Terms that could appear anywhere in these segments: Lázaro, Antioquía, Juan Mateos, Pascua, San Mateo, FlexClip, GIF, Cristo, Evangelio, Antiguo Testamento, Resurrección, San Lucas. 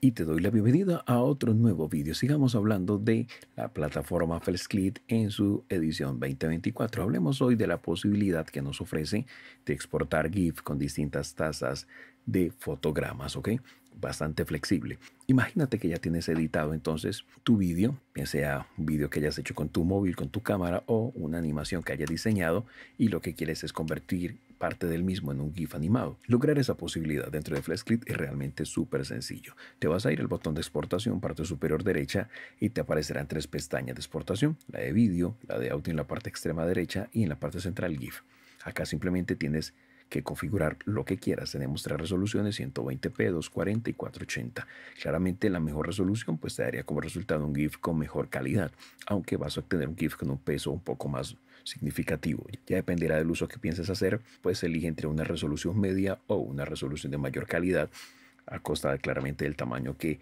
Y te doy la bienvenida a otro nuevo vídeo. Sigamos hablando de la plataforma FlexClip en su edición 2024. Hablemos hoy de la posibilidad que nos ofrece de exportar GIF con distintas tasas de fotogramas, ¿ok? Bastante flexible. Imagínate que ya tienes editado entonces tu vídeo, bien sea un vídeo que hayas hecho con tu móvil, con tu cámara o una animación que hayas diseñado y lo que quieres es convertir parte del mismo en un GIF animado. Lograr esa posibilidad dentro de FlexClip es realmente súper sencillo. Te vas a ir al botón de exportación, parte superior derecha, y te aparecerán tres pestañas de exportación, la de vídeo, la de audio en la parte extrema derecha y en la parte central GIF. Acá simplemente tienes que configurar lo que quieras. Tenemos tres resoluciones, 120p, 240 y 480. Claramente la mejor resolución pues te daría como resultado un GIF con mejor calidad, aunque vas a obtener un GIF con un peso un poco más significativo. Ya dependerá del uso que pienses hacer, pues elige entre una resolución media o una resolución de mayor calidad, a costa claramente del tamaño que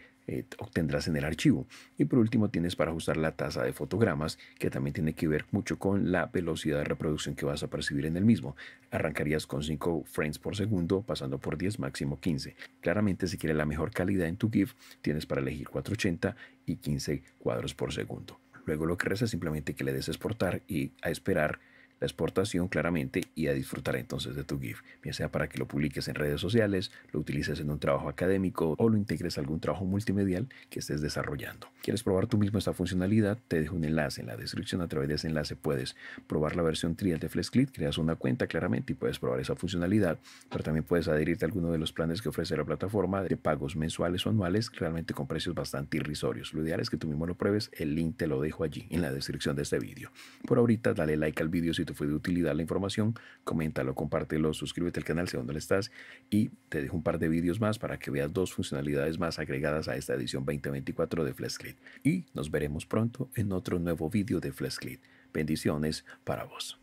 obtendrás en el archivo. Y por último tienes para ajustar la tasa de fotogramas, que también tiene que ver mucho con la velocidad de reproducción que vas a percibir en el mismo. Arrancarías con 5 frames por segundo, pasando por 10, máximo 15. Claramente, si quieres la mejor calidad en tu GIF, tienes para elegir 480 y 15 cuadros por segundo. Luego lo que resta es simplemente que le des exportar y a esperar la exportación claramente y a disfrutar entonces de tu GIF, bien sea para que lo publiques en redes sociales, lo utilices en un trabajo académico o lo integres a algún trabajo multimedial que estés desarrollando. ¿Quieres probar tú mismo esta funcionalidad? Te dejo un enlace en la descripción. A través de ese enlace puedes probar la versión trial de FlexClip, creas una cuenta claramente y puedes probar esa funcionalidad, pero también puedes adherirte a alguno de los planes que ofrece la plataforma de pagos mensuales o anuales, realmente con precios bastante irrisorios. Lo ideal es que tú mismo lo pruebes. El link te lo dejo allí en la descripción de este vídeo. Por ahorita dale like al vídeo si te fue de utilidad la información, coméntalo, compártelo, suscríbete al canal si aún no lo estás y te dejo un par de vídeos más para que veas dos funcionalidades más agregadas a esta edición 2024 de FlexClip. Y nos veremos pronto en otro nuevo vídeo de FlexClip. Bendiciones para vos.